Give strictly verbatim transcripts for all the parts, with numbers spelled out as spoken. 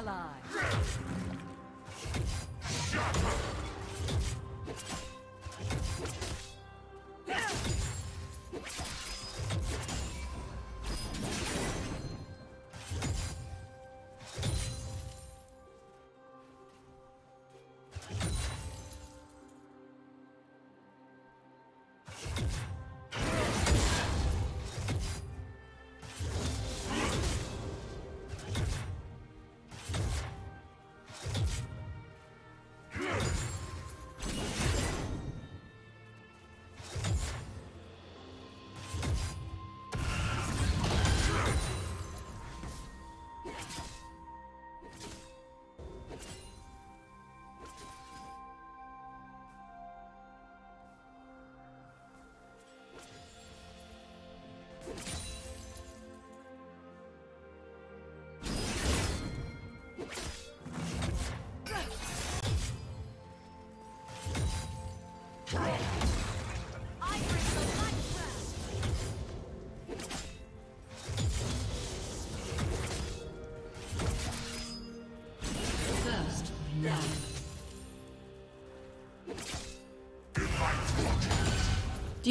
ally. Do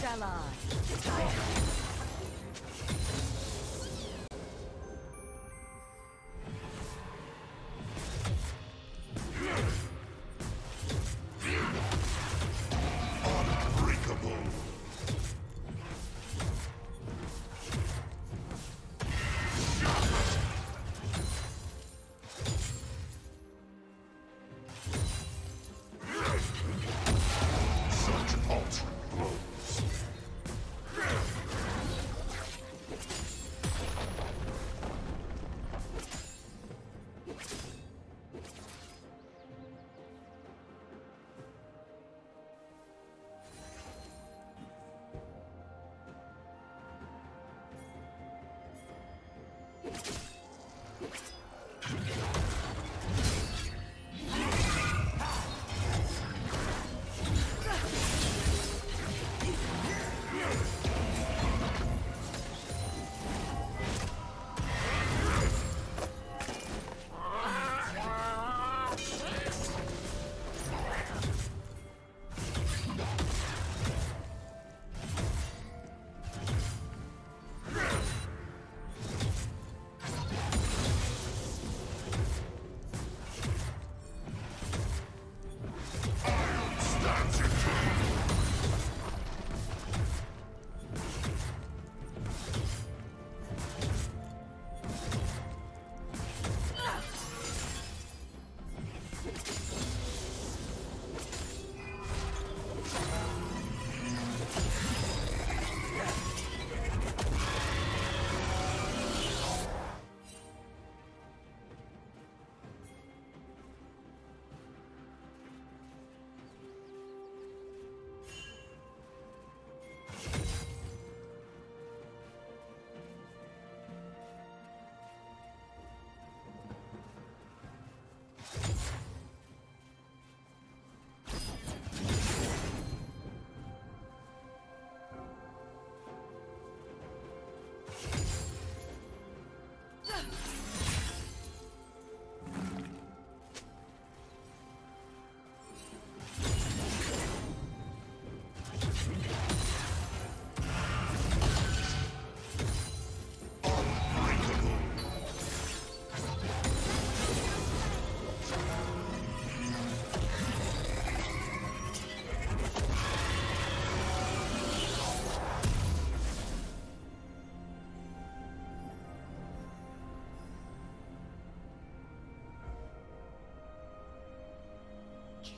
Shall I?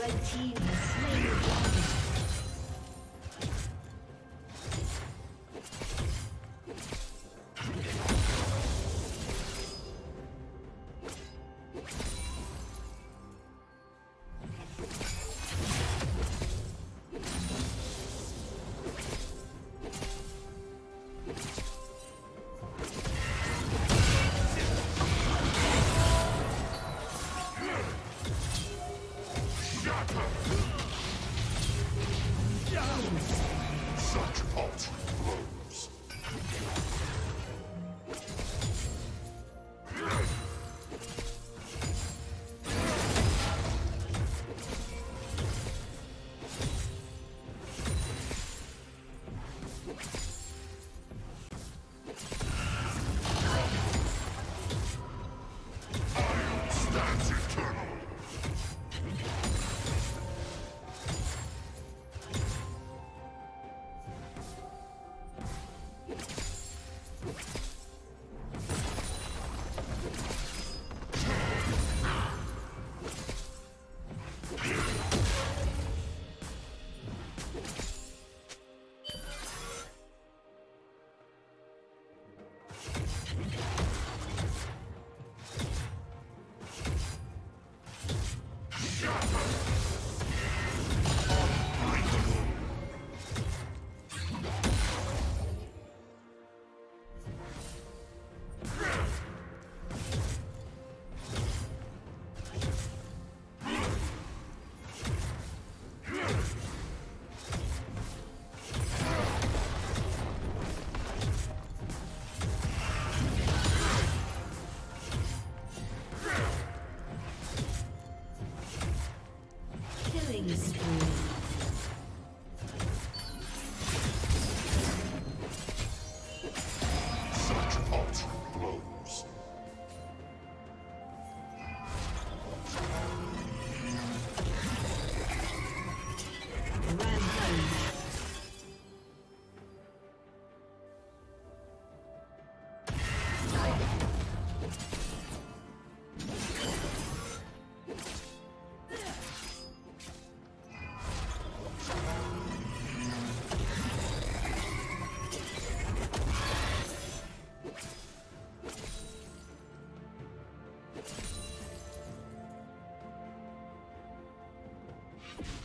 Red team has slain the dragon.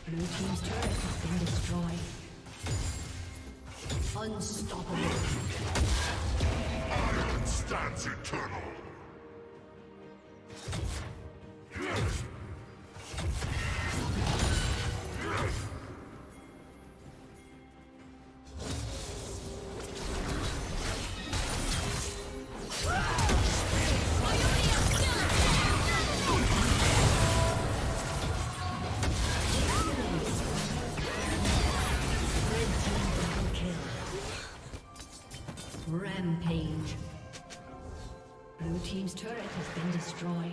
Blue team's turret has been destroyed. Unstoppable. Iron stands eternal. Rampage. Blue team's turret has been destroyed.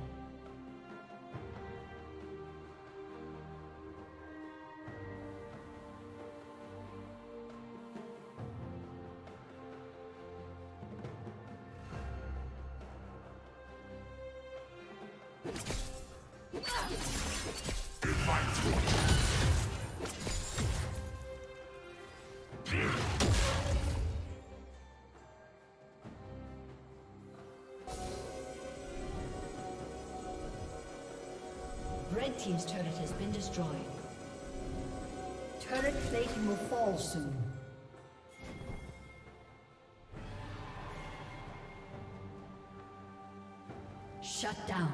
Red team's turret has been destroyed. Turret plating will fall soon. Shut down.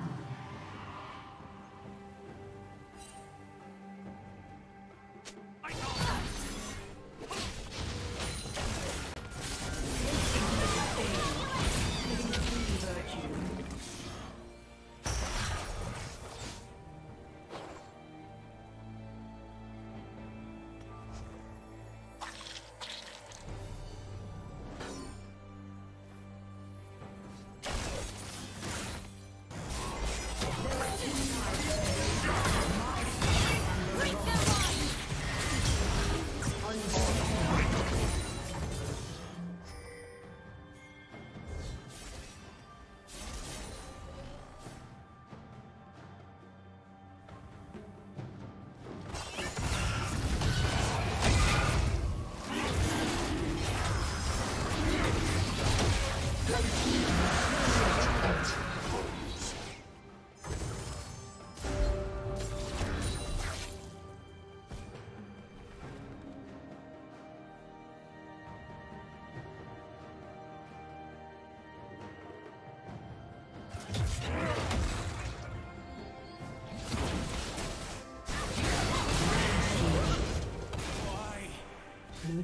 Blue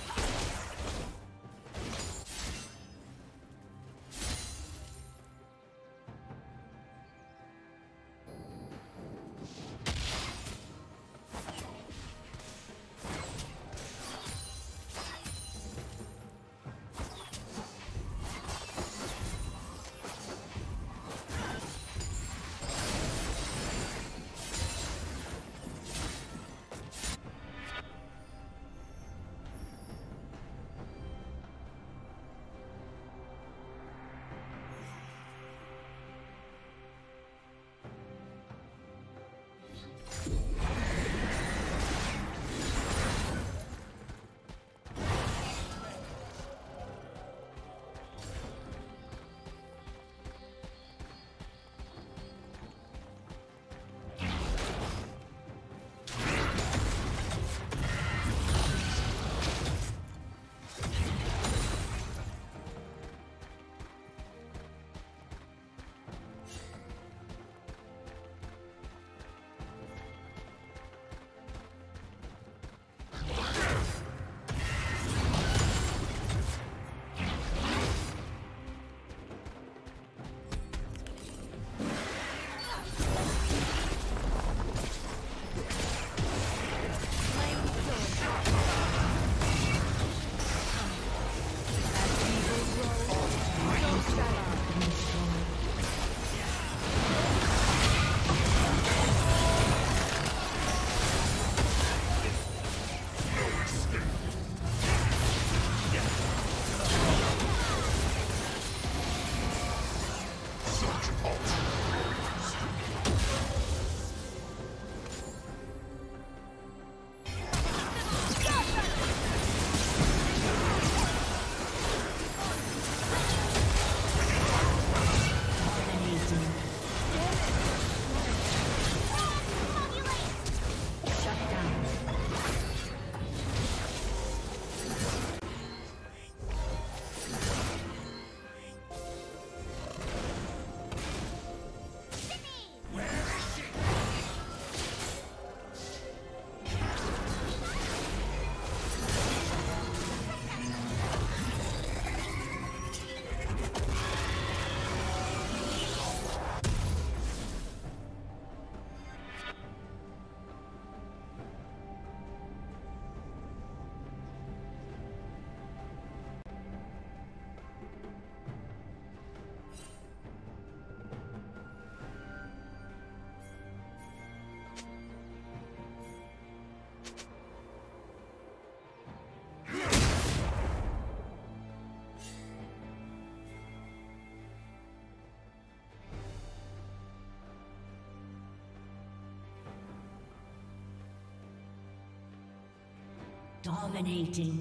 Dominating.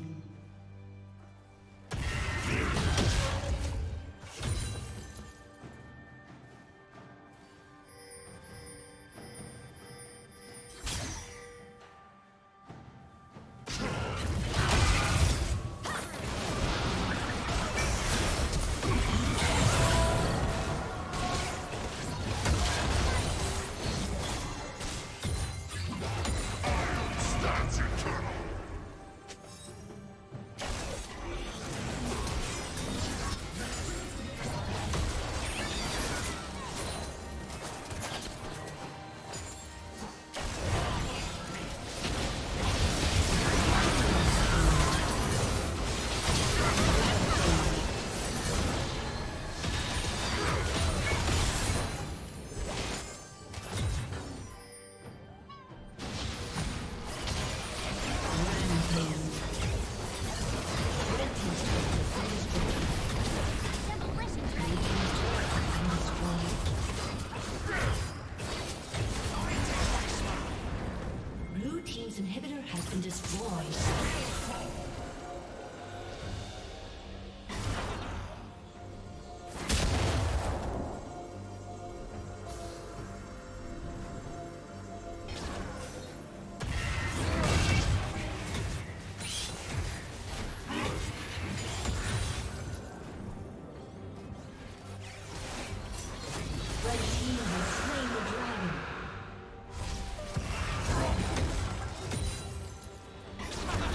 Come on.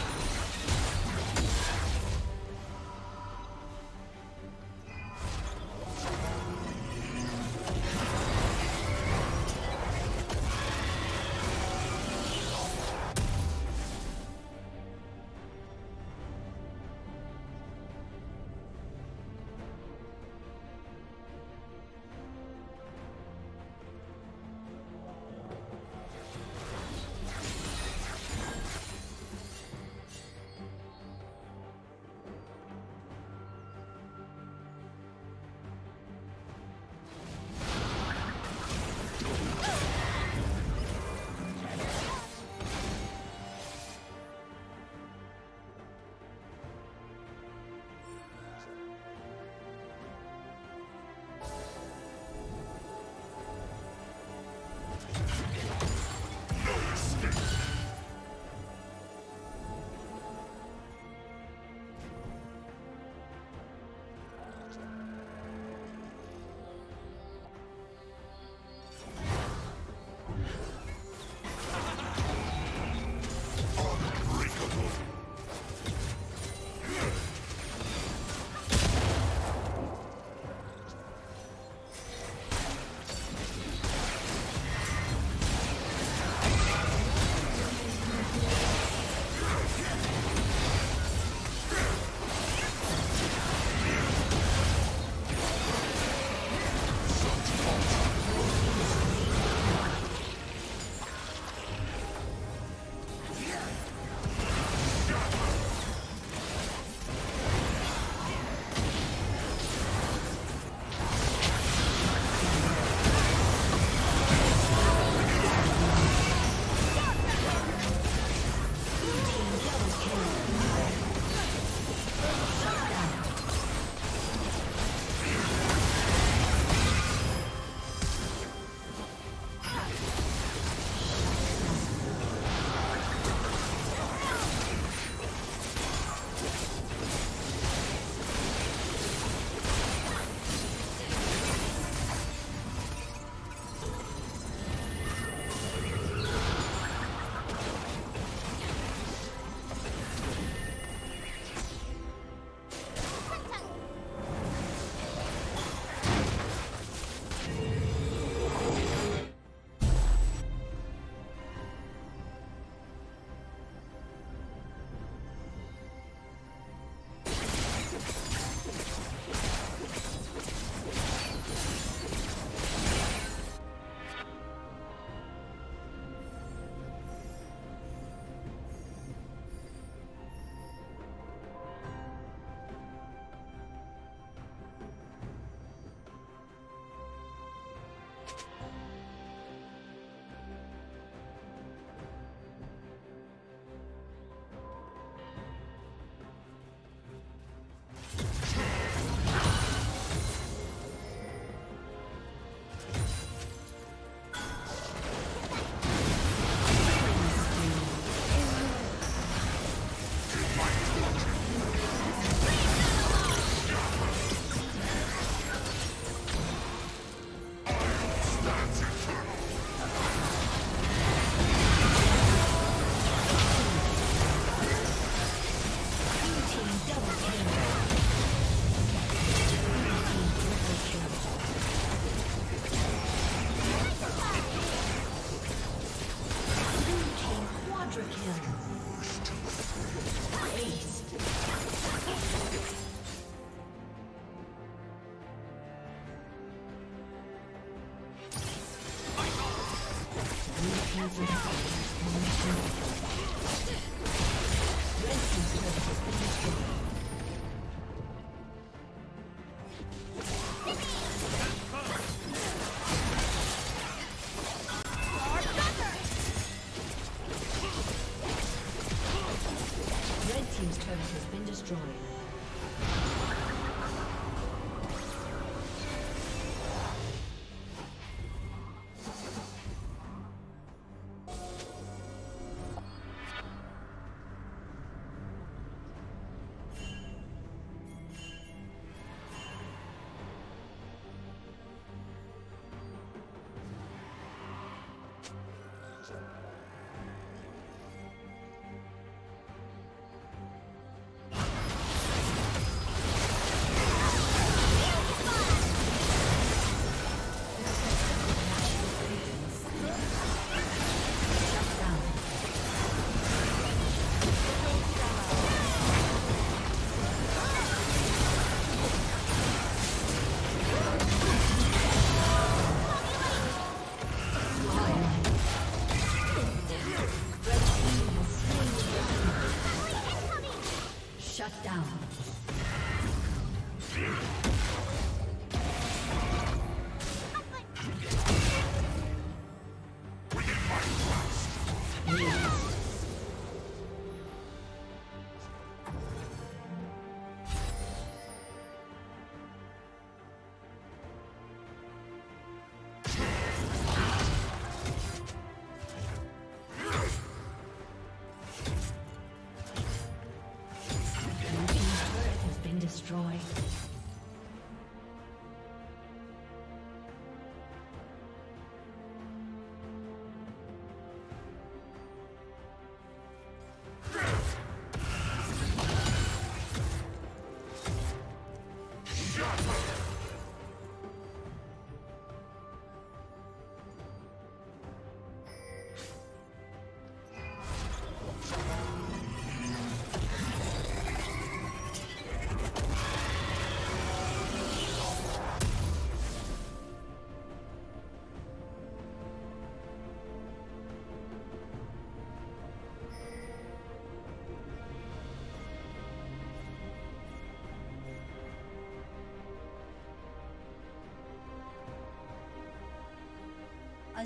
A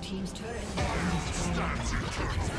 Team's turret stands eternal.